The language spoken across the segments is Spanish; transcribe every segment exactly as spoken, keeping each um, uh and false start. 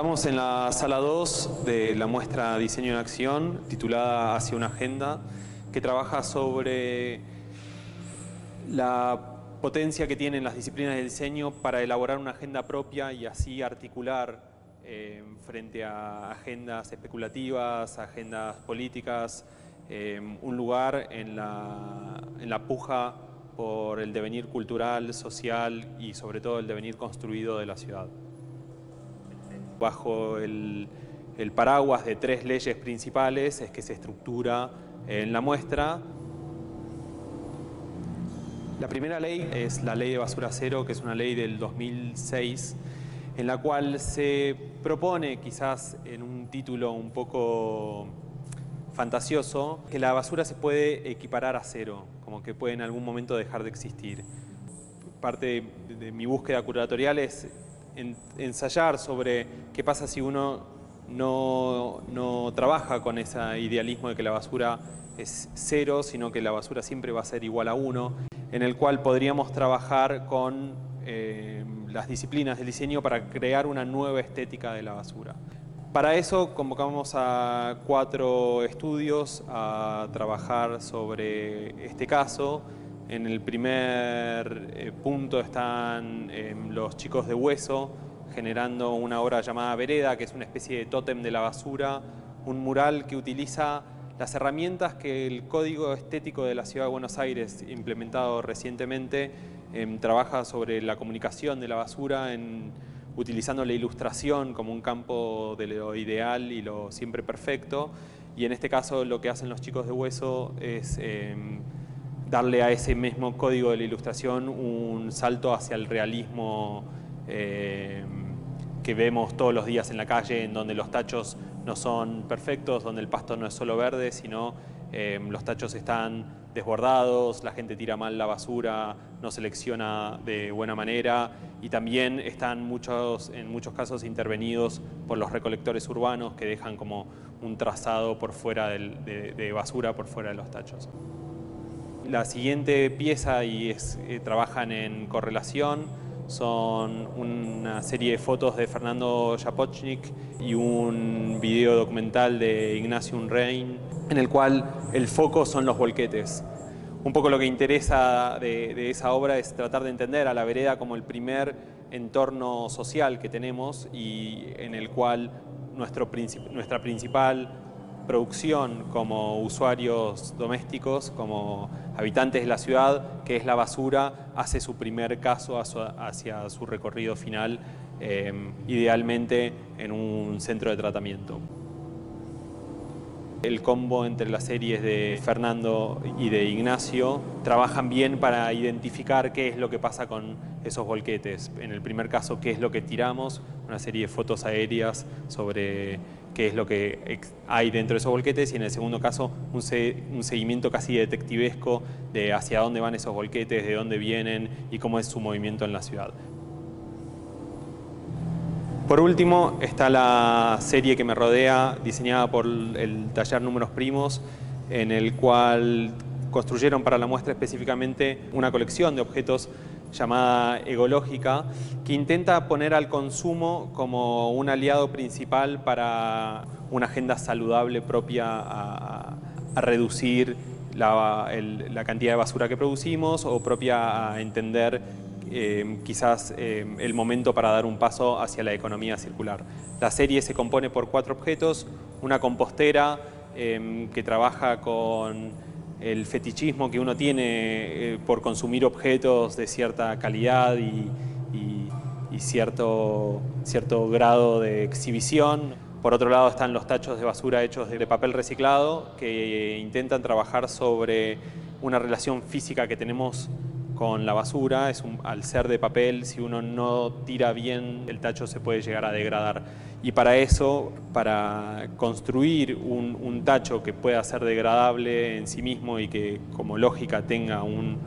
Estamos en la sala dos de la muestra Diseño en Acción, titulada Hacia una Agenda, que trabaja sobre la potencia que tienen las disciplinas de diseño para elaborar una agenda propia y así articular eh, frente a agendas especulativas, agendas políticas, eh, un lugar en la, en la puja por el devenir cultural, social y sobre todo el devenir construido de la ciudad. Bajo el, el paraguas de tres leyes principales es que se estructura en la muestra. La primera ley es la Ley de Basura Cero, que es una ley del dos mil seis, en la cual se propone, quizás en un título un poco fantasioso, que la basura se puede equiparar a cero, como que puede en algún momento dejar de existir. Parte de, de mi búsqueda curatorial es en, ensayar sobre qué pasa si uno no, no trabaja con ese idealismo de que la basura es cero, sino que la basura siempre va a ser igual a uno. En el cual podríamos trabajar con eh, las disciplinas del diseño para crear una nueva estética de la basura. Para eso convocamos a cuatro estudios a trabajar sobre este caso. En el primer eh, punto están eh, los chicos de Hueso generando una obra llamada Vereda, que es una especie de tótem de la basura, un mural que utiliza las herramientas que el Código Estético de la Ciudad de Buenos Aires, implementado recientemente, eh, trabaja sobre la comunicación de la basura, en, utilizando la ilustración como un campo de lo ideal y lo siempre perfecto. Y en este caso lo que hacen los chicos de Hueso es eh, darle a ese mismo código de la ilustración un salto hacia el realismo eh, que vemos todos los días en la calle, en donde los tachos no son perfectos, donde el pasto no es solo verde, sino eh, los tachos están desbordados, la gente tira mal la basura, no selecciona de buena manera y también están muchos, en muchos casos intervenidos por los recolectores urbanos que dejan como un trazado por fuera del, de, de basura por fuera de los tachos. La siguiente pieza y es, eh, trabajan en correlación. Son una serie de fotos de Fernando Japochnik y un video documental de Ignacio Unrein, en el cual el foco son los volquetes. Un poco lo que interesa de, de esa obra es tratar de entender a la vereda como el primer entorno social que tenemos y en el cual nuestro princip- nuestra principal producción como usuarios domésticos, como habitantes de la ciudad, que es la basura, hace su primer caso hacia su recorrido final, eh, idealmente en un centro de tratamiento. El combo entre las series de Fernando y de Ignacio trabajan bien para identificar qué es lo que pasa con esos volquetes. En el primer caso, qué es lo que tiramos, una serie de fotos aéreas sobre qué es lo que hay dentro de esos volquetes, y en el segundo caso un, se un seguimiento casi detectivesco de hacia dónde van esos volquetes, de dónde vienen y cómo es su movimiento en la ciudad. Por último está la serie que me rodea, diseñada por el taller Números Primos, en el cual construyeron para la muestra específicamente una colección de objetos llamada Ecológica, que intenta poner al consumo como un aliado principal para una agenda saludable propia a, a reducir la, el, la cantidad de basura que producimos o propia a entender eh, quizás eh, el momento para dar un paso hacia la economía circular. La serie se compone por cuatro objetos, una compostera eh, que trabaja con el fetichismo que uno tiene eh, por consumir objetos de cierta calidad y, y, y cierto, cierto grado de exhibición. Por otro lado están los tachos de basura hechos de papel reciclado que intentan trabajar sobre una relación física que tenemos con la basura. Es un, al ser de papel, si uno no tira bien, el tacho se puede llegar a degradar. Y para eso, para construir un, un tacho que pueda ser degradable en sí mismo y que como lógica tenga un,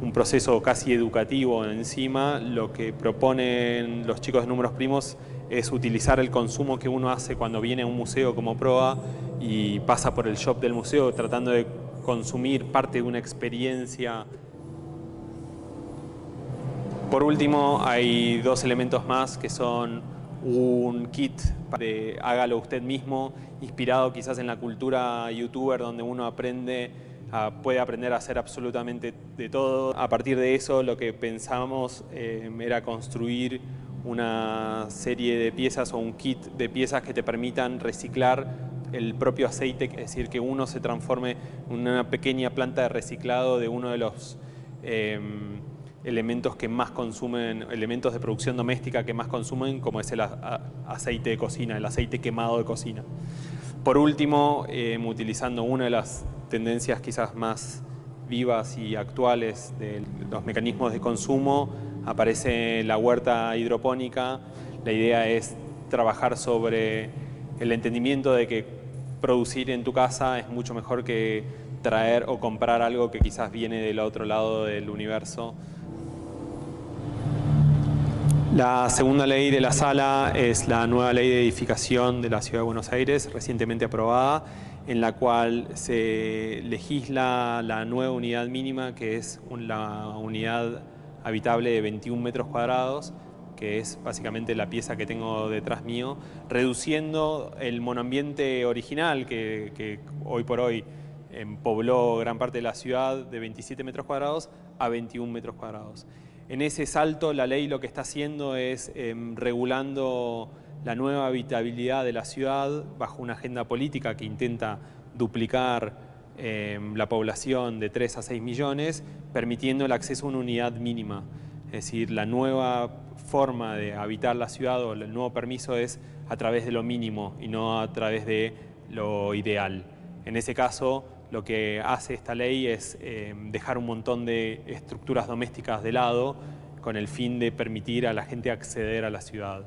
un proceso casi educativo encima, lo que proponen los chicos de Números Primos es utilizar el consumo que uno hace cuando viene a un museo como Proa y pasa por el shop del museo tratando de consumir parte de una experiencia. Por último, hay dos elementos más que son un kit de hágalo usted mismo, inspirado quizás en la cultura youtuber, donde uno aprende a, puede aprender a hacer absolutamente de todo. A partir de eso, lo que pensamos eh, era construir una serie de piezas o un kit de piezas que te permitan reciclar el propio aceite, es decir, que uno se transforme en una pequeña planta de reciclado de uno de los eh, elementos que más consumen, elementos de producción doméstica que más consumen, como es el aceite de cocina, el aceite quemado de cocina. Por último, eh, utilizando una de las tendencias quizás más vivas y actuales de los mecanismos de consumo, aparece la huerta hidropónica. La idea es trabajar sobre el entendimiento de que producir en tu casa es mucho mejor que traer o comprar algo que quizás viene del otro lado del universo. La segunda ley de la sala es la nueva Ley de Edificación de la Ciudad de Buenos Aires, recientemente aprobada, en la cual se legisla la nueva unidad mínima, que es la unidad habitable de veintiún metros cuadrados, que es básicamente la pieza que tengo detrás mío, reduciendo el monoambiente original que, que hoy por hoy eh, pobló gran parte de la ciudad, de veintisiete metros cuadrados a veintiún metros cuadrados. En ese salto, la ley lo que está haciendo es eh, regulando la nueva habitabilidad de la ciudad bajo una agenda política que intenta duplicar eh, la población de tres a seis millones, permitiendo el acceso a una unidad mínima. Es decir, la nueva forma de habitar la ciudad o el nuevo permiso es a través de lo mínimo y no a través de lo ideal. En ese caso, lo que hace esta ley es eh, dejar un montón de estructuras domésticas de lado con el fin de permitir a la gente acceder a la ciudad.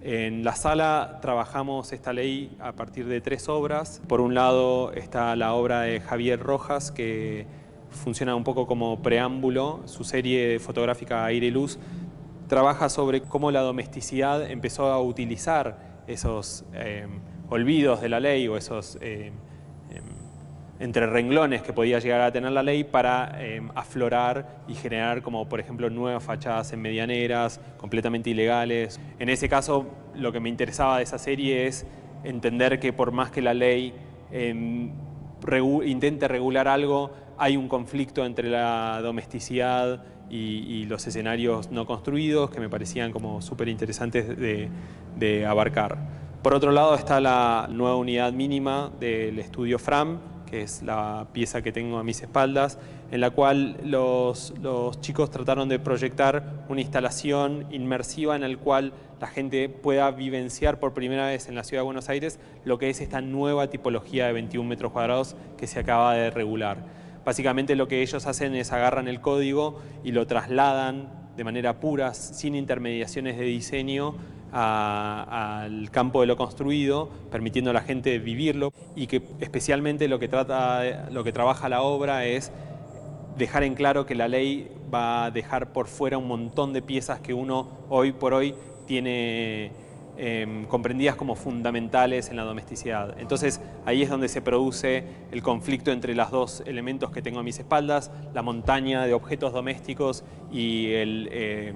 En la sala trabajamos esta ley a partir de tres obras. Por un lado está la obra de Javier Rojas, que funciona un poco como preámbulo. Su serie fotográfica Aire y Luz trabaja sobre cómo la domesticidad empezó a utilizar esos eh, olvidos de la ley o esos eh, eh, entre renglones que podía llegar a tener la ley para eh, aflorar y generar, como por ejemplo, nuevas fachadas en medianeras completamente ilegales. En ese caso, lo que me interesaba de esa serie es entender que por más que la ley eh, regu- intente regular algo, hay un conflicto entre la domesticidad y, y los escenarios no construidos, que me parecían como súper interesantes de, de abarcar. Por otro lado está la nueva unidad mínima del estudio Fram, que es la pieza que tengo a mis espaldas, en la cual los, los chicos trataron de proyectar una instalación inmersiva en la cual la gente pueda vivenciar por primera vez en la Ciudad de Buenos Aires lo que es esta nueva tipología de veintiún metros cuadrados que se acaba de regular. Básicamente lo que ellos hacen es agarran el código y lo trasladan de manera pura, sin intermediaciones de diseño, al campo de lo construido, permitiendo a la gente vivirlo, y que especialmente lo que, trata, lo que trabaja la obra es dejar en claro que la ley va a dejar por fuera un montón de piezas que uno hoy por hoy tiene Eh, comprendidas como fundamentales en la domesticidad. Entonces ahí es donde se produce el conflicto entre los dos elementos que tengo a mis espaldas, la montaña de objetos domésticos y el, eh,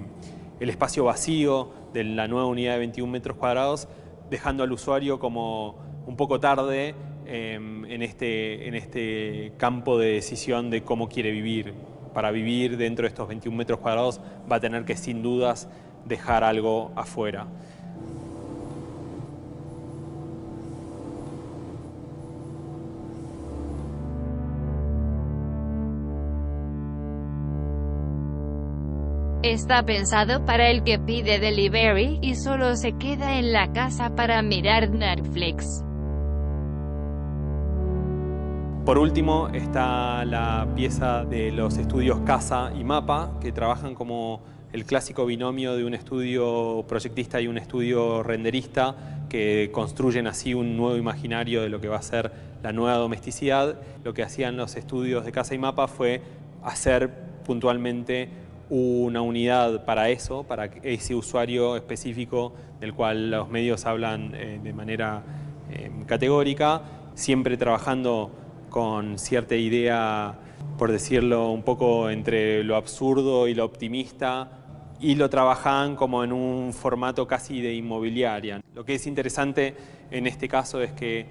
el espacio vacío de la nueva unidad de veintiún metros cuadrados, dejando al usuario como un poco tarde eh, en, este, en este campo de decisión de cómo quiere vivir. Para vivir dentro de estos veintiún metros cuadrados va a tener que sin dudas dejar algo afuera. Está pensado para el que pide delivery y solo se queda en la casa para mirar Netflix. Por último está la pieza de los estudios Casa y Mapa, que trabajan como el clásico binomio de un estudio proyectista y un estudio renderista, que construyen así un nuevo imaginario de lo que va a ser la nueva domesticidad. Lo que hacían los estudios de Casa y Mapa fue hacer puntualmente una unidad para eso, para ese usuario específico del cual los medios hablan eh, de manera eh, categórica, siempre trabajando con cierta idea, por decirlo un poco entre lo absurdo y lo optimista, y lo trabajaban como en un formato casi de inmobiliaria. Lo que es interesante en este caso es que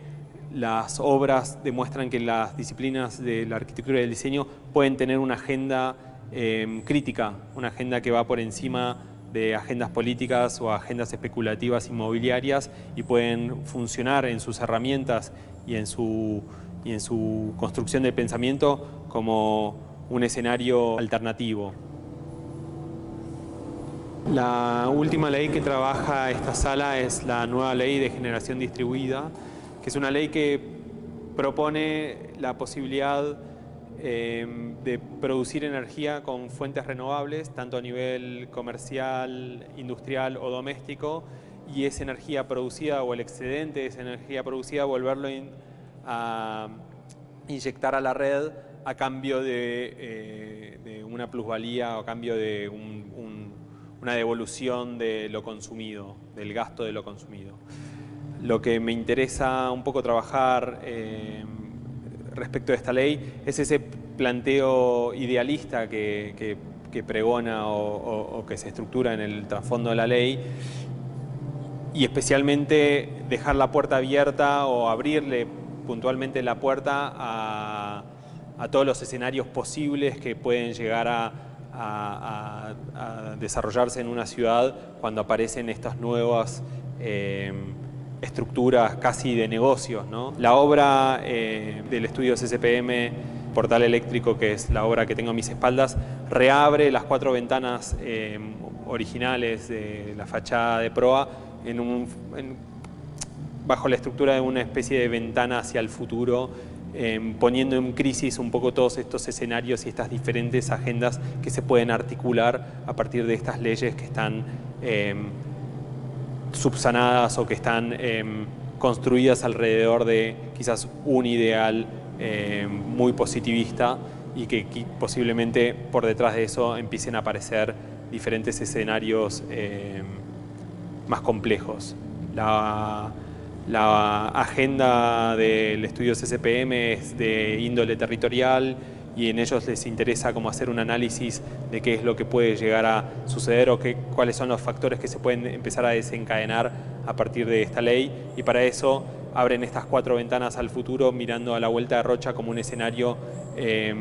las obras demuestran que las disciplinas de la arquitectura y del diseño pueden tener una agenda eh, crítica, una agenda que va por encima de agendas políticas o agendas especulativas inmobiliarias y pueden funcionar en sus herramientas y en su, y en su construcción del pensamiento como un escenario alternativo. La última ley que trabaja esta sala es la nueva ley de generación distribuida, que es una ley que propone la posibilidad eh, de producir energía con fuentes renovables, tanto a nivel comercial, industrial o doméstico, y esa energía producida o el excedente de esa energía producida volverlo in, a inyectar a la red a cambio de, eh, de una plusvalía o a cambio de un, un una devolución de lo consumido, del gasto de lo consumido. Lo que me interesa un poco trabajar eh, respecto a esta ley es ese planteo idealista que, que, que pregona o, o, o que se estructura en el trasfondo de la ley y especialmente dejar la puerta abierta o abrirle puntualmente la puerta a, a todos los escenarios posibles que pueden llegar a A, a, a desarrollarse en una ciudad cuando aparecen estas nuevas eh, estructuras casi de negocios, ¿no? La obra eh, del estudio C S P M, Portal Eléctrico, que es la obra que tengo a mis espaldas, reabre las cuatro ventanas eh, originales de la fachada de Proa en un, en, bajo la estructura de una especie de ventana hacia el futuro, Eh, poniendo en crisis un poco todos estos escenarios y estas diferentes agendas que se pueden articular a partir de estas leyes que están eh, subsanadas o que están eh, construidas alrededor de quizás un ideal eh, muy positivista y que, que posiblemente por detrás de eso empiecen a aparecer diferentes escenarios eh, más complejos. La... La agenda del estudio C S P M es de índole territorial y en ellos les interesa como hacer un análisis de qué es lo que puede llegar a suceder o qué, cuáles son los factores que se pueden empezar a desencadenar a partir de esta ley. Y para eso abren estas cuatro ventanas al futuro mirando a la vuelta de Rocha como un escenario eh,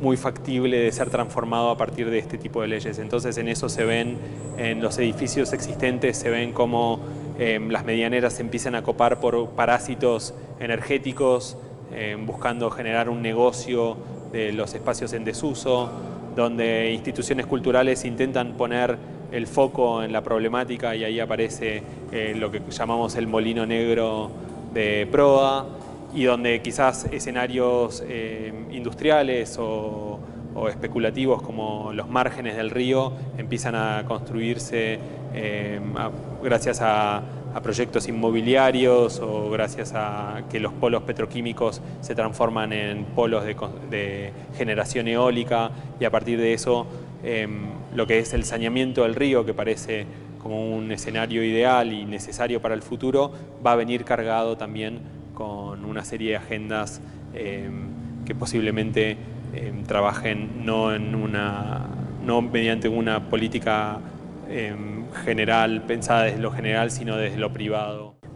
muy factible de ser transformado a partir de este tipo de leyes. Entonces en eso se ven, en los edificios existentes se ven como Eh, las medianeras se empiezan a copar por parásitos energéticos, eh, buscando generar un negocio de los espacios en desuso, donde instituciones culturales intentan poner el foco en la problemática y ahí aparece eh, lo que llamamos el molino negro de Proa, y donde quizás escenarios eh, industriales o, o especulativos como los márgenes del río empiezan a construirse eh, a, gracias a, a proyectos inmobiliarios o gracias a que los polos petroquímicos se transforman en polos de, de generación eólica y a partir de eso eh, lo que es el saneamiento del río, que parece como un escenario ideal y necesario para el futuro, va a venir cargado también con una serie de agendas eh, que posiblemente eh, trabajen no, en una, no mediante una política Eh, general, pensada desde lo general, sino desde lo privado.